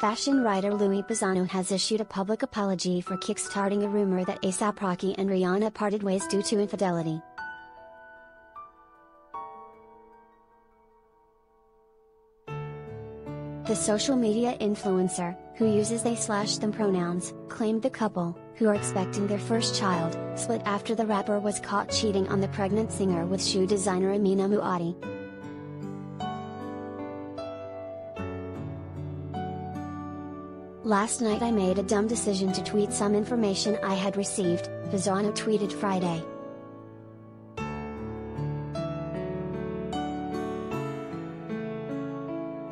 Fashion writer Louis Pisano has issued a public apology for kickstarting a rumor that A$AP Rocky and Rihanna parted ways due to infidelity. The social media influencer, who uses they/them pronouns, claimed the couple, who are expecting their first child, split after the rapper was caught cheating on the pregnant singer with shoe designer Amina Muaddi. "Last night I made a dumb decision to tweet some information I had received," Pisano tweeted Friday.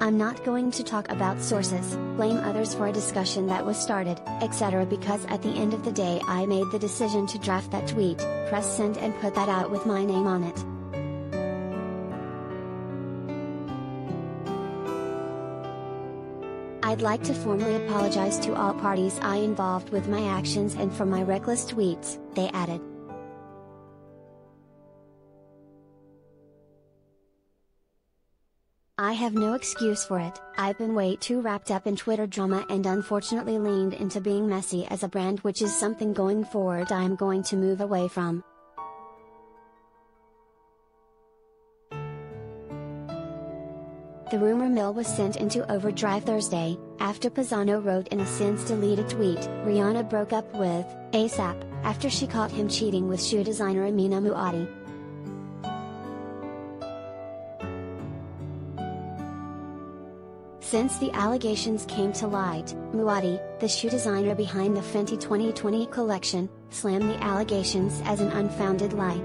"I'm not going to talk about sources, blame others for a discussion that was started, etc. because at the end of the day I made the decision to draft that tweet, press send and put that out with my name on it. I'd like to formally apologize to all parties I involved with my actions and for my reckless tweets," they added. "I have no excuse for it. I've been way too wrapped up in Twitter drama and unfortunately leaned into being messy as a brand, which is something going forward I am going to move away from. The rumor mill was sent into overdrive Thursday, after Pisano wrote in a since-deleted tweet, "Rihanna broke up with A$AP, after she caught him cheating with shoe designer Amina Muaddi. Since the allegations came to light, Muaddi, the shoe designer behind the Fenty 2020 collection, slammed the allegations as an unfounded lie.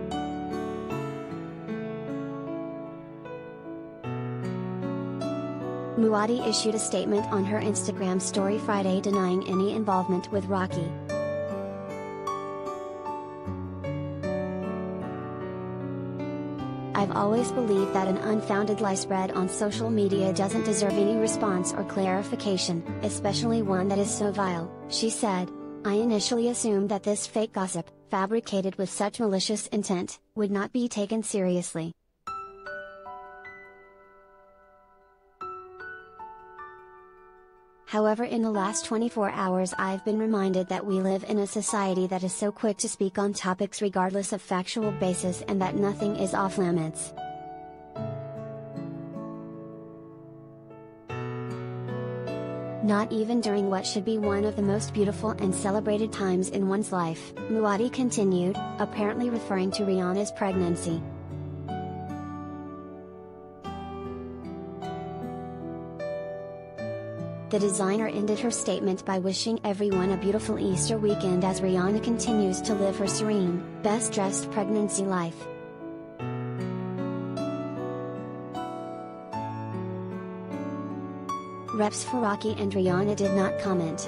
Muaddi issued a statement on her Instagram story Friday denying any involvement with Rocky. "I've always believed that an unfounded lie spread on social media doesn't deserve any response or clarification, especially one that is so vile," she said. "I initially assumed that this fake gossip, fabricated with such malicious intent, would not be taken seriously. However, in the last 24 hours I've been reminded that we live in a society that is so quick to speak on topics regardless of factual basis and that nothing is off limits. Not even during what should be one of the most beautiful and celebrated times in one's life," Muaddi continued, apparently referring to Rihanna's pregnancy. The designer ended her statement by wishing everyone a beautiful Easter weekend as Rihanna continues to live her serene, best-dressed pregnancy life. Reps for Rocky and Rihanna did not comment.